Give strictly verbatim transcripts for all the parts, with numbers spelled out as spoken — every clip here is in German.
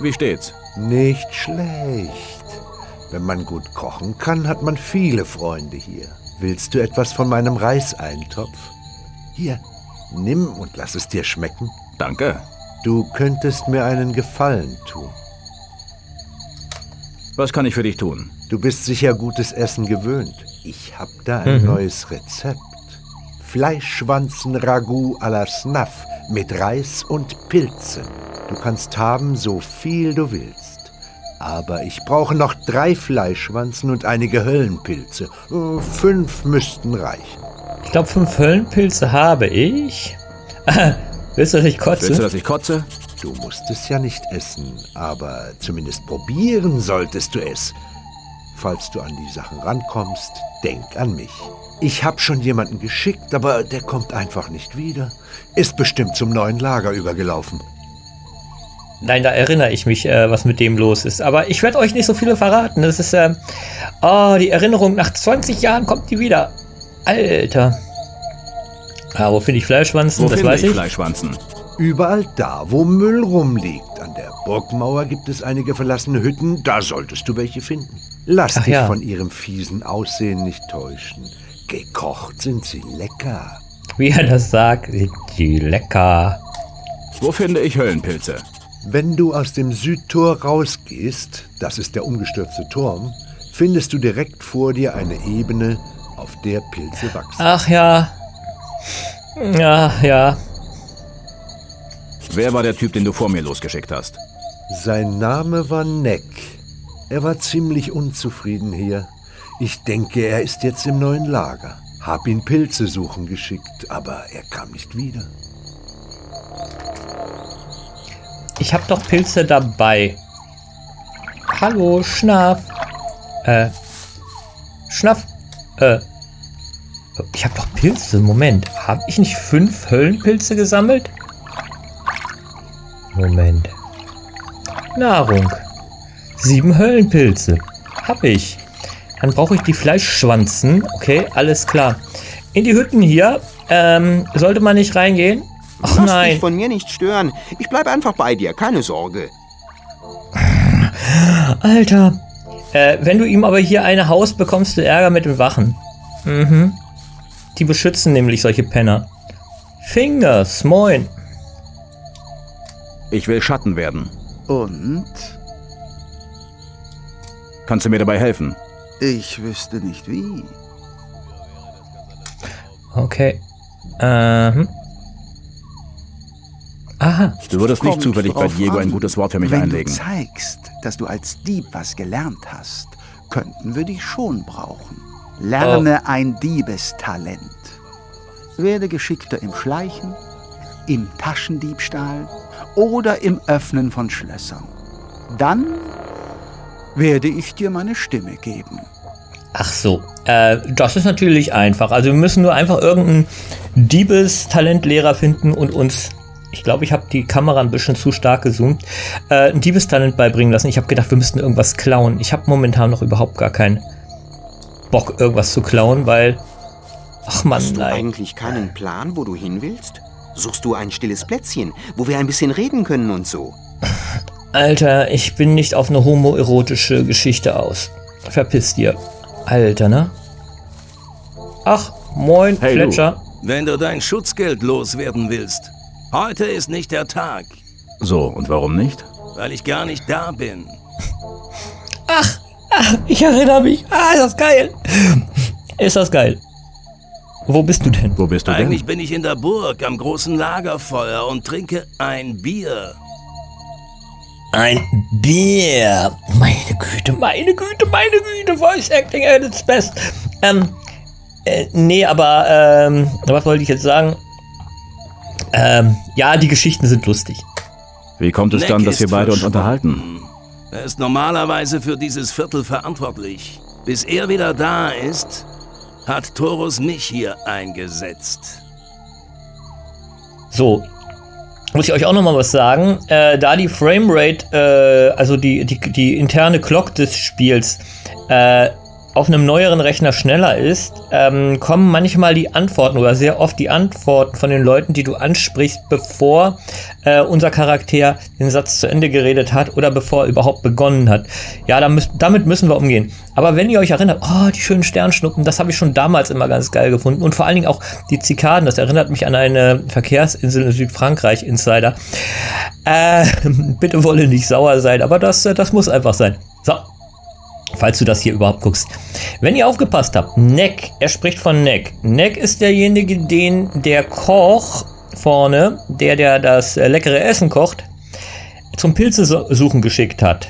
Wie steht's? Nicht schlecht. Wenn man gut kochen kann, hat man viele Freunde hier. Willst du etwas von meinem Reiseintopf? Hier, nimm und lass es dir schmecken. Danke. Du könntest mir einen Gefallen tun. Was kann ich für dich tun? Du bist sicher gutes Essen gewöhnt. Ich habe da ein mhm. neues Rezept. Fleischwanzen-Ragout à la Snaff mit Reis und Pilzen. Du kannst haben, so viel du willst. Aber ich brauche noch drei Fleischwanzen und einige Höllenpilze. Fünf müssten reichen. Ich glaube, fünf Höllenpilze habe ich. Willst du, dass ich kotze? Willst du, dass ich kotze? Du musst es ja nicht essen, aber zumindest probieren solltest du es. Falls du an die Sachen rankommst, denk an mich. Ich habe schon jemanden geschickt, aber der kommt einfach nicht wieder. Ist bestimmt zum neuen Lager übergelaufen. Nein, da erinnere ich mich, äh, was mit dem los ist. Aber ich werde euch nicht so viele verraten. Das ist, äh, oh, die Erinnerung, nach zwanzig Jahren kommt die wieder. Alter. Ah, wo finde ich Fleischwanzen? Wo das weiß ich. Fleischwanzen? Überall da, wo Müll rumliegt. An der Burgmauer gibt es einige verlassene Hütten. Da solltest du welche finden. Lass Ach, dich ja. von ihrem fiesen Aussehen nicht täuschen. Gekocht sind sie lecker. Wie er das sagt, sind sie lecker. Wo finde ich Höllenpilze? Wenn du aus dem Südtor rausgehst, das ist der umgestürzte Turm, findest du direkt vor dir eine Ebene, auf der Pilze wachsen. Ach ja. Ja, ja. Wer war der Typ, den du vor mir losgeschickt hast? Sein Name war Neck. Er war ziemlich unzufrieden hier. Ich denke, er ist jetzt im neuen Lager. Hab ihn Pilze suchen geschickt, aber er kam nicht wieder. Ich habe doch Pilze dabei. Hallo, Schnaff. Äh. Schnaff. Äh. Ich habe doch Pilze. Moment. Habe ich nicht fünf Höllenpilze gesammelt? Moment. Nahrung. Sieben Höllenpilze. Habe ich. Dann brauche ich die Fleischschwanzen. Okay, alles klar. In die Hütten hier. Ähm, sollte man nicht reingehen? Ach nein. Lass dich von mir nicht stören. Ich bleibe einfach bei dir, keine Sorge. Alter. Äh, wenn du ihm aber hier eine haust, bekommst du Ärger mit den Wachen. Mhm. Die beschützen nämlich solche Penner. Fingers, moin. Ich will Schatten werden. Und? Kannst du mir dabei helfen? Ich wüsste nicht wie. Okay. Ähm. Aha. Du würdest nicht zufällig bei Diego ein gutes Wort für mich einlegen. Wenn du zeigst, dass du als Dieb was gelernt hast, könnten wir dich schon brauchen. Lerne oh. ein Diebestalent. Werde geschickter im Schleichen, im Taschendiebstahl oder im Öffnen von Schlössern. Dann werde ich dir meine Stimme geben. Ach so, äh, das ist natürlich einfach. Also wir müssen nur einfach irgendeinen Diebestalentlehrer finden und uns... Ich glaube, ich habe die Kamera ein bisschen zu stark gezoomt. Äh, ein Diebestalent beibringen lassen. Ich habe gedacht, wir müssten irgendwas klauen. Ich habe momentan noch überhaupt gar keinen Bock, irgendwas zu klauen, weil... Ach Mann, nein. Hast du eigentlich keinen Plan, wo du hin willst? Suchst du ein stilles Plätzchen, wo wir ein bisschen reden können und so? Alter, ich bin nicht auf eine homoerotische Geschichte aus. Verpiss dir. Alter, ne? Ach, moin, hey, Fletcher. Du. Wenn du dein Schutzgeld loswerden willst... Heute ist nicht der Tag. So, und warum nicht? Weil ich gar nicht da bin. Ach, ach, ich erinnere mich. Ah, ist das geil. Ist das geil. Wo bist du denn? Wo bist du denn? Eigentlich bin ich in der Burg am großen Lagerfeuer und trinke ein Bier. Ein Bier. Meine Güte, meine Güte, meine Güte. Voice Acting at its best. Ähm, äh, nee, aber, ähm, was wollte ich jetzt sagen? Ähm, ja, die Geschichten sind lustig. Wie kommt es Neck dann, dass wir beide uns unterhalten? Er ist normalerweise für dieses Viertel verantwortlich. Bis er wieder da ist, hat Torus mich hier eingesetzt. So, muss ich euch auch noch mal was sagen. Äh, da die Framerate, äh, also die, die, die interne Clock des Spiels, äh, auf einem neueren Rechner schneller ist, ähm, kommen manchmal die Antworten oder sehr oft die Antworten von den Leuten, die du ansprichst, bevor äh, unser Charakter den Satz zu Ende geredet hat oder bevor er überhaupt begonnen hat. Ja, da müß, damit müssen wir umgehen. Aber wenn ihr euch erinnert, oh, die schönen Sternschnuppen, das habe ich schon damals immer ganz geil gefunden. Und vor allen Dingen auch die Zikaden, das erinnert mich an eine Verkehrsinsel in Südfrankreich, Insider. Äh, bitte wolle nicht sauer sein, aber das, das muss einfach sein. So. Falls du das hier überhaupt guckst. Wenn ihr aufgepasst habt, Neck, er spricht von Neck. Neck ist derjenige, den der Koch vorne, der, der das leckere Essen kocht, zum Pilze suchen geschickt hat.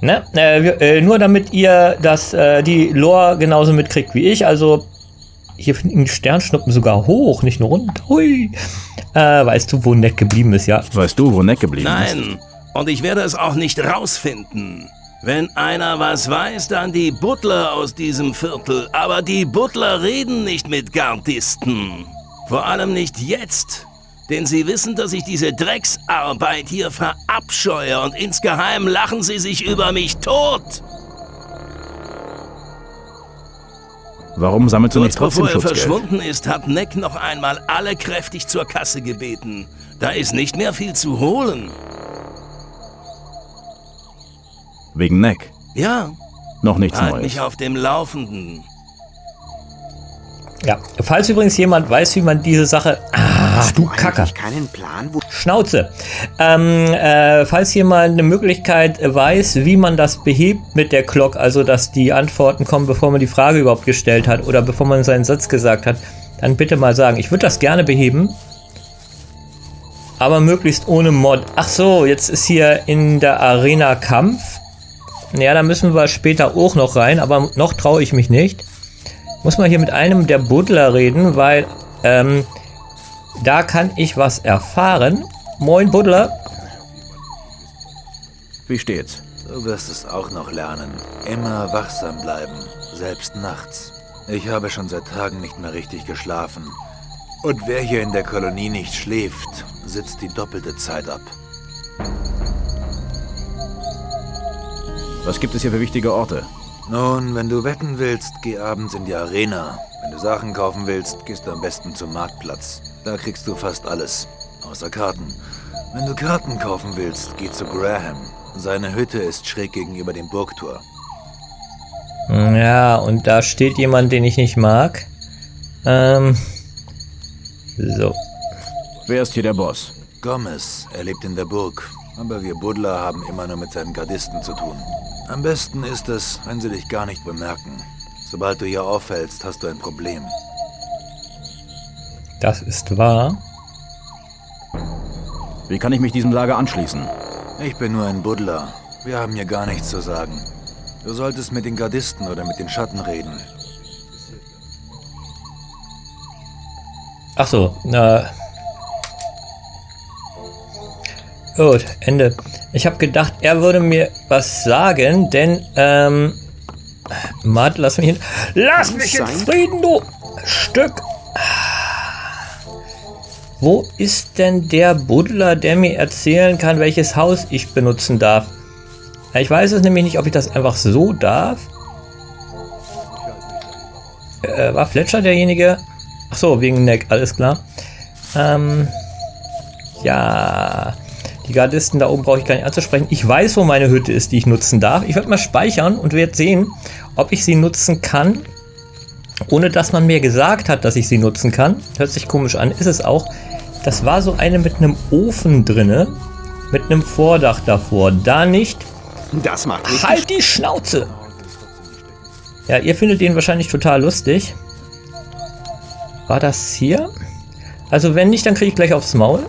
Ne? Äh, nur damit ihr das, äh, die Lore genauso mitkriegt wie ich. Also hier finden die Sternschnuppen sogar hoch, nicht nur runter. Hui. Äh, weißt du, wo Neck geblieben ist, ja? Weißt du, wo Neck geblieben ist? Nein, und ich werde es auch nicht rausfinden. Wenn einer was weiß, dann die Butler aus diesem Viertel. Aber die Butler reden nicht mit Gardisten. Vor allem nicht jetzt. Denn sie wissen, dass ich diese Drecksarbeit hier verabscheue. Und insgeheim lachen sie sich über mich tot. Warum sammelst du nicht trotzdem Schutzgeld? Bevor er verschwunden ist, hat Neck noch einmal alle kräftig zur Kasse gebeten. Da ist nicht mehr viel zu holen. Wegen Neck? Ja. Noch nichts Neues. Halt mich auf dem Laufenden. Ja, falls übrigens jemand weiß, wie man diese Sache... Ah, du Kacker. Keinen Plan, wo Schnauze. Ähm, äh, falls jemand eine Möglichkeit weiß, wie man das behebt mit der Glock, also dass die Antworten kommen, bevor man die Frage überhaupt gestellt hat oder bevor man seinen Satz gesagt hat, dann bitte mal sagen. Ich würde das gerne beheben. Aber möglichst ohne Mod. Ach so, jetzt ist hier in der Arena Kampf. Ja, da müssen wir später auch noch rein, aber noch traue ich mich nicht. Muss mal hier mit einem der Butler reden, weil ähm, da kann ich was erfahren. Moin, Butler. Wie steht's? Du wirst es auch noch lernen. Immer wachsam bleiben, selbst nachts. Ich habe schon seit Tagen nicht mehr richtig geschlafen. Und wer hier in der Kolonie nicht schläft, sitzt die doppelte Zeit ab. Was gibt es hier für wichtige Orte? Nun, wenn du wetten willst, geh abends in die Arena. Wenn du Sachen kaufen willst, gehst du am besten zum Marktplatz. Da kriegst du fast alles, außer Karten. Wenn du Karten kaufen willst, geh zu Graham. Seine Hütte ist schräg gegenüber dem Burgtor. Ja, und da steht jemand, den ich nicht mag. Ähm. So. Wer ist hier der Boss? Gomez. Er lebt in der Burg. Aber wir Buddler haben immer nur mit seinen Gardisten zu tun. Am besten ist es, wenn sie dich gar nicht bemerken. Sobald du hier auffällst, hast du ein Problem. Das ist wahr. Wie kann ich mich diesem Lager anschließen? Ich bin nur ein Buddler. Wir haben hier gar nichts zu sagen. Du solltest mit den Gardisten oder mit den Schatten reden. Ach so, na... Gut, Ende. Ich habe gedacht, er würde mir was sagen, denn, ähm... Mart, lass mich hin... Lass mich in Frieden, du Stück! Wo ist denn der Buddler, der mir erzählen kann, welches Haus ich benutzen darf? Ich weiß es nämlich nicht, ob ich das einfach so darf. Äh, war Fletcher derjenige? Ach so, wegen Neck, alles klar. Ähm... Ja... Die Gardisten da oben brauche ich gar nicht anzusprechen. Ich weiß, wo meine Hütte ist, die ich nutzen darf. Ich werde mal speichern und werde sehen, ob ich sie nutzen kann, ohne dass man mir gesagt hat, dass ich sie nutzen kann. Hört sich komisch an, ist es auch. Das war so eine mit einem Ofen drinne, mit einem Vordach davor. Da nicht. Das macht richtig. Halt die Schnauze! Ja, ihr findet den wahrscheinlich total lustig. War das hier? Also wenn nicht, dann kriege ich gleich aufs Maul.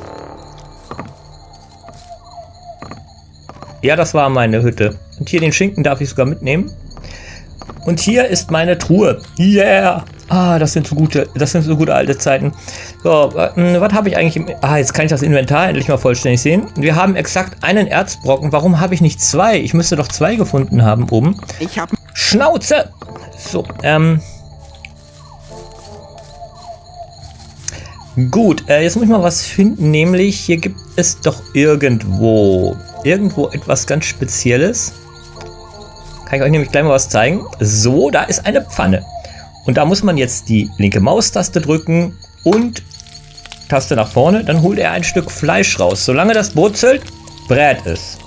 Ja, das war meine Hütte. Und hier den Schinken darf ich sogar mitnehmen. Und hier ist meine Truhe. Yeah! Ah, das sind so gute, das sind so gute alte Zeiten. So, äh, was habe ich eigentlich im... Ah, jetzt kann ich das Inventar endlich mal vollständig sehen. Wir haben exakt einen Erzbrocken. Warum habe ich nicht zwei? Ich müsste doch zwei gefunden haben oben. Ich habe... Schnauze! So, ähm... Gut, äh, jetzt muss ich mal was finden, nämlich hier gibt es doch irgendwo... Irgendwo etwas ganz Spezielles. Kann ich euch nämlich gleich mal was zeigen. So, da ist eine Pfanne. Und da muss man jetzt die linke Maustaste drücken und Taste nach vorne. Dann holt er ein Stück Fleisch raus. Solange das brutzelt, brät es.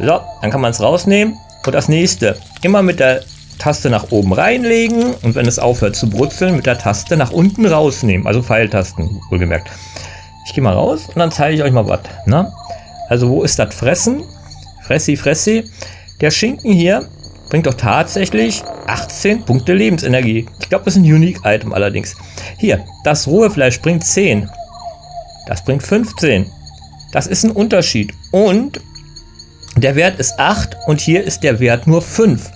So, dann kann man es rausnehmen. Und das nächste. Immer mit der Taste nach oben reinlegen. Und wenn es aufhört zu brutzeln, mit der Taste nach unten rausnehmen. Also Pfeiltasten, wohlgemerkt. Ich gehe mal raus und dann zeige ich euch mal was. Ne? Also wo ist das Fressen? Fressi, Fressi. Der Schinken hier bringt doch tatsächlich achtzehn Punkte Lebensenergie. Ich glaube, das ist ein Unique-Item allerdings. Hier, das rohe Fleisch bringt zehn. Das bringt fünfzehn. Das ist ein Unterschied. Und der Wert ist acht und hier ist der Wert nur fünf.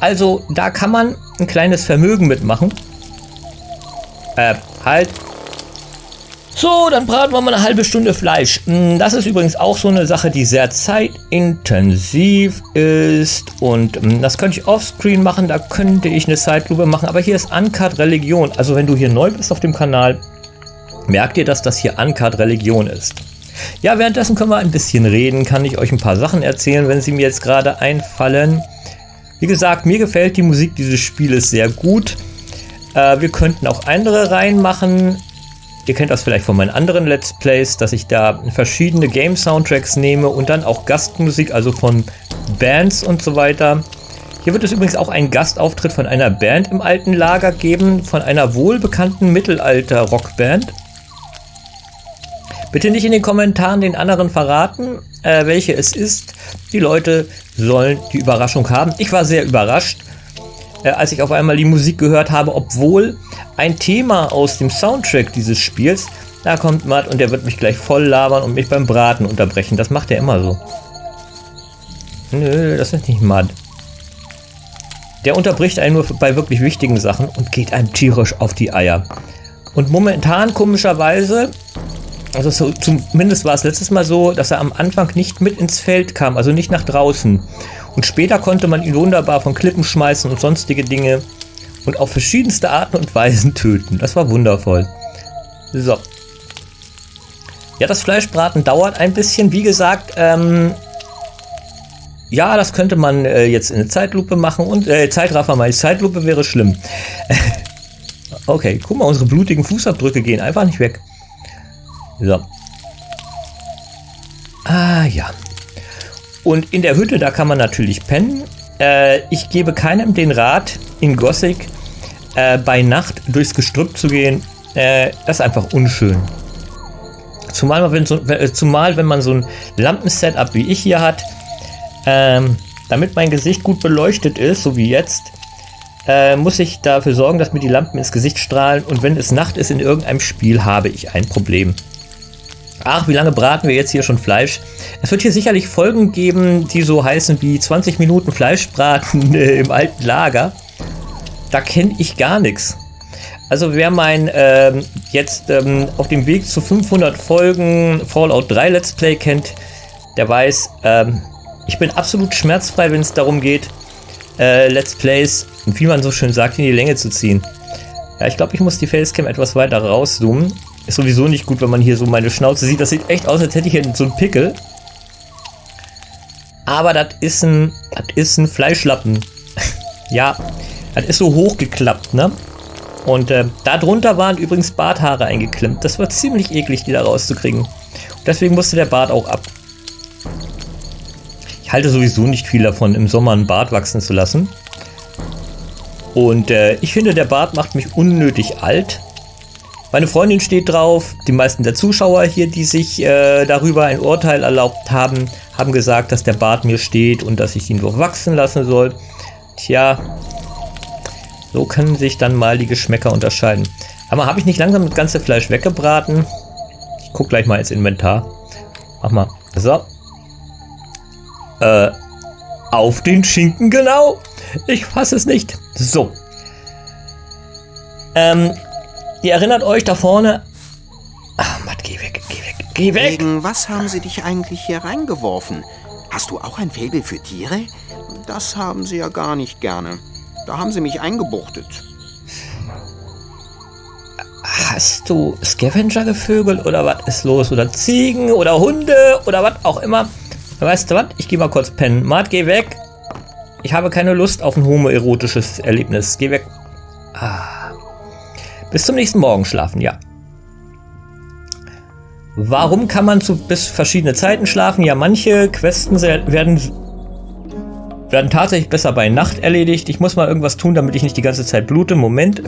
Also da kann man ein kleines Vermögen mitmachen. Äh, halt. So, dann braten wir mal eine halbe Stunde Fleisch. Das ist übrigens auch so eine Sache, die sehr zeitintensiv ist. Und das könnte ich offscreen machen, da könnte ich eine Zeitlupe machen. Aber hier ist Uncut Religion. Also wenn du hier neu bist auf dem Kanal, merkt dir, dass das hier Uncut Religion ist. Ja, währenddessen können wir ein bisschen reden. Kann ich euch ein paar Sachen erzählen, wenn sie mir jetzt gerade einfallen. Wie gesagt, mir gefällt die Musik dieses Spieles sehr gut. Äh, wir könnten auch andere reinmachen. Ihr kennt das vielleicht von meinen anderen Let's Plays, dass ich da verschiedene Game-Soundtracks nehme und dann auch Gastmusik, also von Bands und so weiter. Hier wird es übrigens auch einen Gastauftritt von einer Band im alten Lager geben, von einer wohlbekannten Mittelalter-Rockband. Bitte nicht in den Kommentaren den anderen verraten, äh, welche es ist. Die Leute sollen die Überraschung haben. Ich war sehr überrascht, als ich auf einmal die Musik gehört habe, obwohl ein Thema aus dem Soundtrack dieses Spiels, da kommt Matt und der wird mich gleich voll labern und mich beim Braten unterbrechen. Das macht er immer so. Nö, das ist nicht Matt. Der unterbricht einen nur bei wirklich wichtigen Sachen und geht einem tierisch auf die Eier. Und momentan, komischerweise, also so, zumindest war es letztes Mal so, dass er am Anfang nicht mit ins Feld kam, also nicht nach draußen. Und später konnte man ihn wunderbar von Klippen schmeißen und sonstige Dinge und auf verschiedenste Arten und Weisen töten. Das war wundervoll. So. Ja, das Fleischbraten dauert ein bisschen. Wie gesagt, ähm, ja, das könnte man äh, jetzt in eine Zeitlupe machen und äh, Zeitraffer, meine Zeitlupe wäre schlimm. Okay, guck mal, unsere blutigen Fußabdrücke gehen einfach nicht weg. So. Ah, ja. Und in der Hütte, da kann man natürlich pennen. Äh, ich gebe keinem den Rat, in Gothic äh, bei Nacht durchs Gestrüpp zu gehen. Äh, das ist einfach unschön. Zumal wenn, so, äh, zumal, wenn man so ein Lampen-Setup wie ich hier hat, ähm, damit mein Gesicht gut beleuchtet ist, so wie jetzt, äh, muss ich dafür sorgen, dass mir die Lampen ins Gesicht strahlen. Und wenn es Nacht ist in irgendeinem Spiel, habe ich ein Problem. Ach, wie lange braten wir jetzt hier schon Fleisch? Es wird hier sicherlich Folgen geben, die so heißen wie zwanzig Minuten Fleischbraten äh, im alten Lager. Da kenne ich gar nichts. Also wer mein ähm, jetzt ähm, auf dem Weg zu fünfhundert Folgen Fallout drei Let's Play kennt, der weiß, ähm, ich bin absolut schmerzfrei, wenn es darum geht, äh, Let's Plays, wie man so schön sagt, in die Länge zu ziehen. Ja, ich glaube, ich muss die Facecam etwas weiter rauszoomen. Ist sowieso nicht gut, wenn man hier so meine Schnauze sieht. Das sieht echt aus, als hätte ich hier so einen Pickel. Aber das ist ein, das ist ein Fleischlappen. Ja, das ist so hochgeklappt, ne? Und äh, darunter waren übrigens Barthaare eingeklemmt. Das war ziemlich eklig, die da rauszukriegen. Und deswegen musste der Bart auch ab. Ich halte sowieso nicht viel davon, im Sommer einen Bart wachsen zu lassen. Und äh, ich finde, der Bart macht mich unnötig alt. Meine Freundin steht drauf, die meisten der Zuschauer hier, die sich äh, darüber ein Urteil erlaubt haben, haben gesagt, dass der Bart mir steht und dass ich ihn doch wachsen lassen soll. Tja, so können sich dann mal die Geschmäcker unterscheiden. Aber habe ich nicht langsam das ganze Fleisch weggebraten? Ich gucke gleich mal ins Inventar. Mach mal. So. Äh, auf den Schinken, genau. Ich fasse es nicht. So. Ähm... Ihr erinnert euch da vorne... Ach, Matt, geh weg, geh weg, geh weg! Wegen was haben sie dich eigentlich hier reingeworfen? Hast du auch ein Faible für Tiere? Das haben sie ja gar nicht gerne. Da haben sie mich eingebuchtet. Hast du Scavenger-Gevögel oder was ist los? Oder Ziegen oder Hunde oder was auch immer? Weißt du was? Ich gehe mal kurz pennen. Mart, geh weg. Ich habe keine Lust auf ein homoerotisches Erlebnis. Geh weg. Ah. Bis zum nächsten Morgen schlafen, ja. Warum kann man zu bis verschiedene Zeiten schlafen? Ja, manche Questen werden, werden tatsächlich besser bei Nacht erledigt. Ich muss mal irgendwas tun, damit ich nicht die ganze Zeit blute. Moment.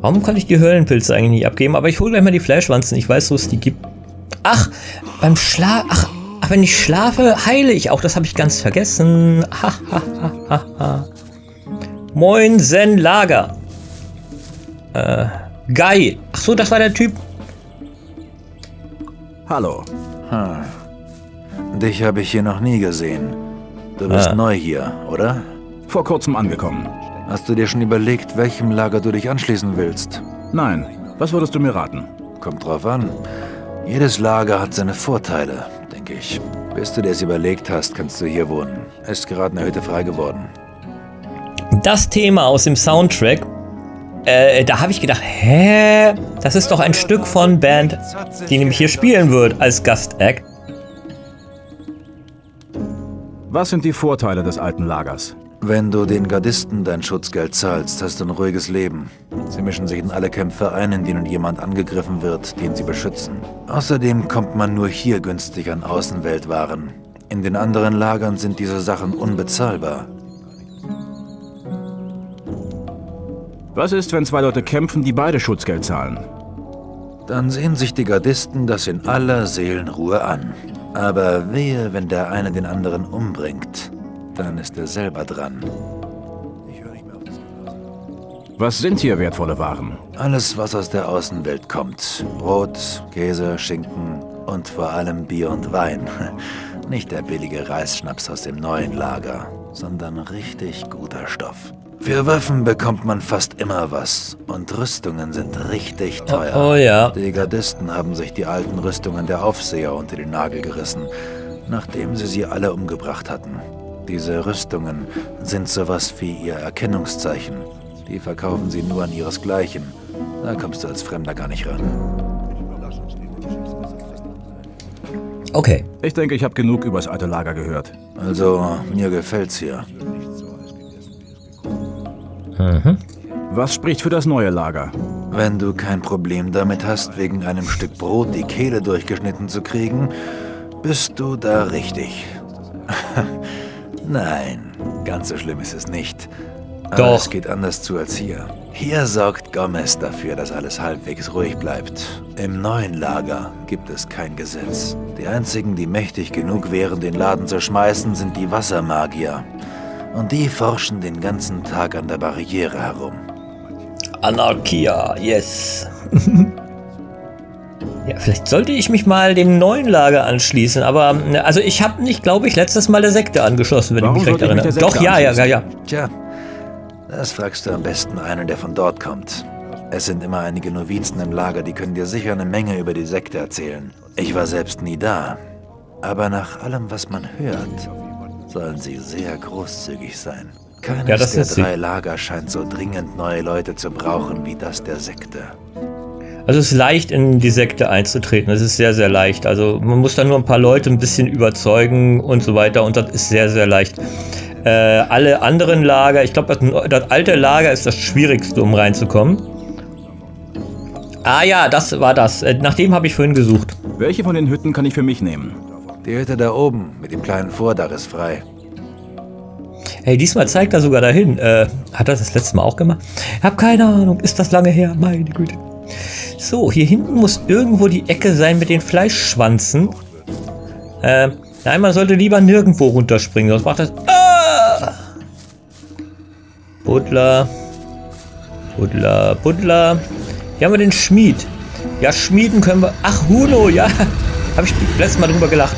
Warum konnte ich die Höhlenpilze eigentlich nicht abgeben? Aber ich hole gleich mal die Fleischwanzen. Ich weiß, wo es die gibt. Ach, beim Schlaf... Ach, wenn ich schlafe, heile ich auch. Das habe ich ganz vergessen. Ha, ha, ha, ha, ha. Moinsen Lager. Äh, Guy. Ach so, das war der Typ. Hallo. Hm. Dich habe ich hier noch nie gesehen. Du bist ah. neu hier, oder? Vor kurzem angekommen. Hast du dir schon überlegt, welchem Lager du dich anschließen willst? Nein. Was würdest du mir raten? Kommt drauf an. Jedes Lager hat seine Vorteile, denke ich. Bis du dir es überlegt hast, kannst du hier wohnen. Ist gerade eine Hütte frei geworden. Das Thema aus dem Soundtrack, äh, da habe ich gedacht, hä? Das ist doch ein Stück von Band, die nämlich hier spielen wird als Gastact. Was sind die Vorteile des alten Lagers? Wenn du den Gardisten dein Schutzgeld zahlst, hast du ein ruhiges Leben. Sie mischen sich in alle Kämpfe ein, in denen jemand angegriffen wird, den sie beschützen. Außerdem kommt man nur hier günstig an Außenweltwaren. In den anderen Lagern sind diese Sachen unbezahlbar. Was ist, wenn zwei Leute kämpfen, die beide Schutzgeld zahlen? Dann sehen sich die Gardisten das in aller Seelenruhe an. Aber wehe, wenn der eine den anderen umbringt. Dann ist er selber dran. Ich höre nicht mehr auf das Glas. Was sind hier wertvolle Waren? Alles, was aus der Außenwelt kommt. Brot, Käse, Schinken und vor allem Bier und Wein. Nicht der billige Reisschnaps aus dem neuen Lager, sondern richtig guter Stoff. Für Waffen bekommt man fast immer was. Und Rüstungen sind richtig teuer. Oh, oh ja. Die Gardisten haben sich die alten Rüstungen der Aufseher unter den Nagel gerissen, nachdem sie sie alle umgebracht hatten. Diese Rüstungen sind sowas wie ihr Erkennungszeichen. Die verkaufen sie nur an ihresgleichen. Da kommst du als Fremder gar nicht ran. Okay. Ich denke, ich habe genug über das alte Lager gehört. Also, mir gefällt's hier. Mhm. Was spricht für das neue Lager? Wenn du kein Problem damit hast, wegen einem Stück Brot die Kehle durchgeschnitten zu kriegen, bist du da richtig. Nein, ganz so schlimm ist es nicht. Aber Doch. es geht anders zu als hier. Hier sorgt Gomez dafür, dass alles halbwegs ruhig bleibt. Im neuen Lager gibt es kein Gesetz. Die einzigen, die mächtig genug wären, den Laden zu schmeißen, sind die Wassermagier. Und die forschen den ganzen Tag an der Barriere herum. Anarchia, yes. Ja, vielleicht sollte ich mich mal dem neuen Lager anschließen, aber also ich habe nicht, glaube ich, letztes Mal der Sekte angeschlossen, wenn Warum ich mich recht erinnere. Doch, ja, ja, ja, ja. Tja, das fragst du am besten einen, der von dort kommt. Es sind immer einige Novizen im Lager, die können dir sicher eine Menge über die Sekte erzählen. Ich war selbst nie da, aber nach allem, was man hört, sollen sie sehr großzügig sein. Keines ja, das der drei sie. Lager scheint so dringend neue Leute zu brauchen wie das der Sekte. Also es ist leicht, in die Sekte einzutreten. Es ist sehr, sehr leicht. Also man muss da nur ein paar Leute ein bisschen überzeugen und so weiter. Und das ist sehr, sehr leicht. Äh, alle anderen Lager, ich glaube, das, das alte Lager ist das Schwierigste, um reinzukommen. Ah ja, das war das. Nach dem habe ich vorhin gesucht. Welche von den Hütten kann ich für mich nehmen? Die Hütte da oben mit dem kleinen Vordach ist frei. Hey, diesmal zeigt er sogar dahin. Äh, hat er das das letzte Mal auch gemacht? Ich habe keine Ahnung. Ist das lange her? Meine Güte. So, hier hinten muss irgendwo die Ecke sein mit den Fleischschwanzen. Äh, nein, man sollte lieber nirgendwo runterspringen, sonst macht das... Ah! Butler. Butler, Butler. Hier haben wir den Schmied. Ja, schmieden können wir... Ach, Huno, ja. Habe ich letztes Mal drüber gelacht.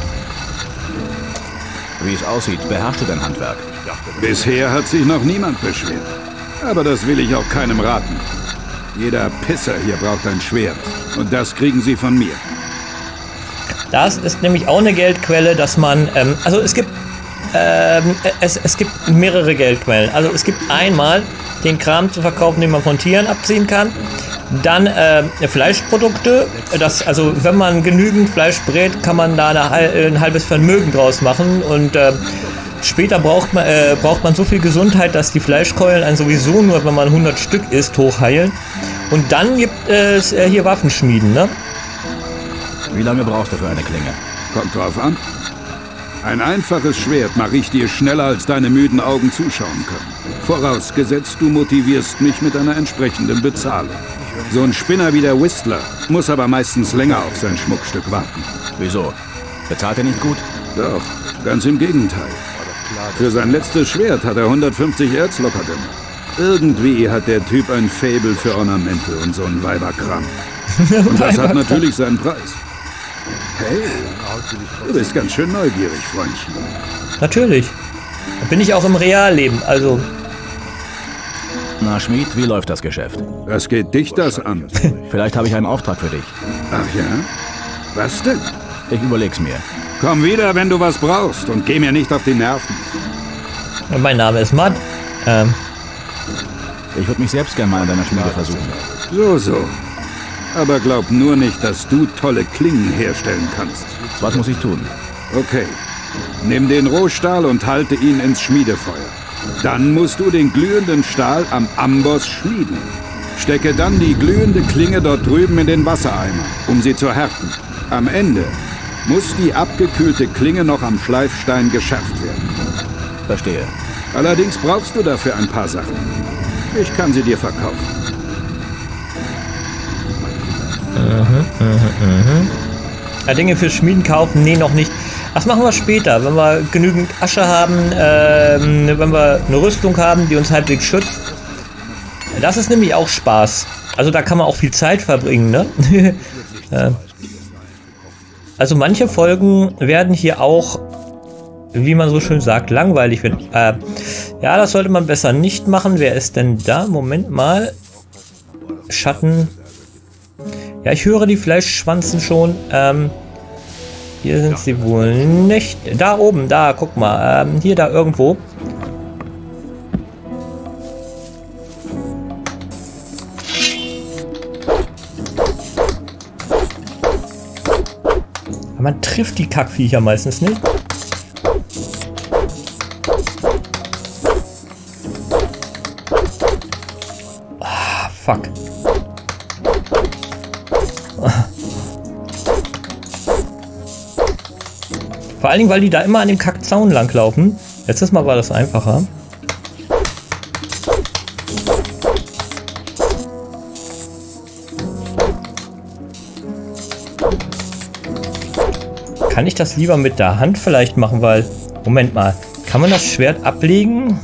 Wie es aussieht, beherrschst du dein Handwerk. Bisher hat sich noch niemand beschwert. Aber das will ich auch keinem raten. Jeder Pisser hier braucht ein Schwert. Und das kriegen sie von mir. Das ist nämlich auch eine Geldquelle, dass man... Ähm, also es gibt... Ähm, es, es gibt mehrere Geldquellen. Also es gibt einmal den Kram zu verkaufen, den man von Tieren abziehen kann. Dann äh, Fleischprodukte. Das, also wenn man genügend Fleisch brät, kann man da eine, ein halbes Vermögen draus machen. Und äh, später braucht man, äh, braucht man so viel Gesundheit, dass die Fleischkeulen einen sowieso nur, wenn man hundert Stück isst, hochheilen. Und dann gibt es äh, hier Waffenschmieden, ne? Wie lange brauchst du für eine Klinge? Kommt drauf an. Ein einfaches Schwert mache ich dir schneller, als deine müden Augen zuschauen können. Vorausgesetzt, du motivierst mich mit einer entsprechenden Bezahlung. So ein Spinner wie der Whistler muss aber meistens länger auf sein Schmuckstück warten. Wieso? Bezahlt er nicht gut? Doch, ganz im Gegenteil. Für sein letztes Schwert hat er hundertfünfzig Erz locker gemacht. Irgendwie hat der Typ ein Faible für Ornamente und so ein Weiberkram. Und das hat natürlich seinen Preis. Hey, du bist ganz schön neugierig, Freundchen. Natürlich. Da bin ich auch im Realleben, also... Na, Schmied, wie läuft das Geschäft? Was geht dich das an? Vielleicht habe ich einen Auftrag für dich. Ach ja? Was denn? Ich überleg's mir. Komm wieder, wenn du was brauchst und geh mir nicht auf die Nerven. Mein Name ist Matt. Ähm. Ich würde mich selbst gerne mal in deiner Schmiede versuchen. So, so. Aber glaub nur nicht, dass du tolle Klingen herstellen kannst. Was muss ich tun? Okay. Nimm den Rohstahl und halte ihn ins Schmiedefeuer. Dann musst du den glühenden Stahl am Amboss schmieden. Stecke dann die glühende Klinge dort drüben in den Wassereimer, um sie zu härten. Am Ende muss die abgekühlte Klinge noch am Schleifstein geschärft werden. Verstehe. Allerdings brauchst du dafür ein paar Sachen. Ich kann sie dir verkaufen. Mhm, mhm, mhm. Ja, Dinge für Schmieden kaufen? Nee, noch nicht. Das machen wir später, wenn wir genügend Asche haben, äh, wenn wir eine Rüstung haben, die uns halbwegs schützt. Das ist nämlich auch Spaß. Also da kann man auch viel Zeit verbringen, ne? Also manche Folgen werden hier auch, wie man so schön sagt, langweilig. Äh, ja, das sollte man besser nicht machen. Wer ist denn da? Moment mal. Schatten... Ja, ich höre die Fleischschwanzen schon. Ähm, hier sind sie wohl nicht. Da oben, da, guck mal. Ähm, hier, da irgendwo. Aber man trifft die Kackviecher meistens nicht. Ah, fuck. Vor allen Dingen, weil die da immer an dem Kackzaun langlaufen. Letztes Mal war das einfacher. Kann ich das lieber mit der Hand vielleicht machen, weil... Moment mal. Kann man das Schwert ablegen?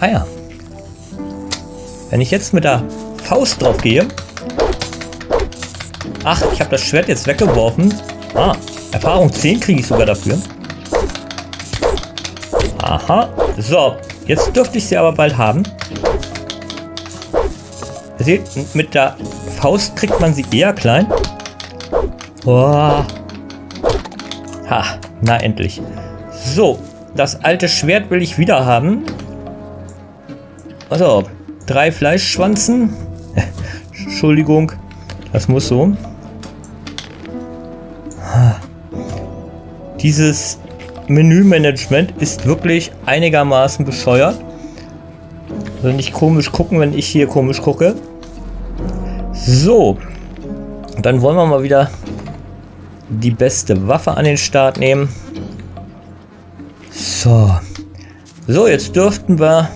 Ah ja. Wenn ich jetzt mit der Faust drauf gehe. Ach, ich habe das Schwert jetzt weggeworfen. Ah, Erfahrung zehn kriege ich sogar dafür. Aha. So, jetzt dürfte ich sie aber bald haben. Seht, mit der Faust kriegt man sie eher klein. Oh. Ha, na endlich. So, das alte Schwert will ich wieder haben. Also, drei Fleischschwanzen. Entschuldigung, das muss so. Dieses Menümanagement ist wirklich einigermaßen bescheuert. Also nicht komisch gucken, wenn ich hier komisch gucke. So, dann wollen wir mal wieder die beste Waffe an den Start nehmen. So, so jetzt dürften wir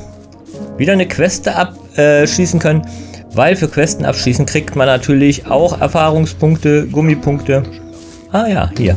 wieder eine Quest abschließen äh, können, weil für Questen abschließen kriegt man natürlich auch Erfahrungspunkte, Gummipunkte. Ah ja, hier.